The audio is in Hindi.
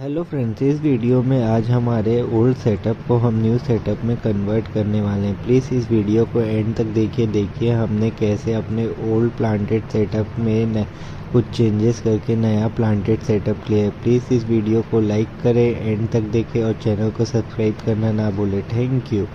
हेलो फ्रेंड्स, इस वीडियो में आज हमारे ओल्ड सेटअप को हम न्यू सेटअप में कन्वर्ट करने वाले हैं। प्लीज़ इस वीडियो को एंड तक देखिए हमने कैसे अपने ओल्ड प्लांटेड सेटअप में कुछ चेंजेस करके नया प्लांटेड सेटअप लिया है। प्लीज़ इस वीडियो को लाइक करें, एंड तक देखें और चैनल को सब्सक्राइब करना ना भूलें। Thank you.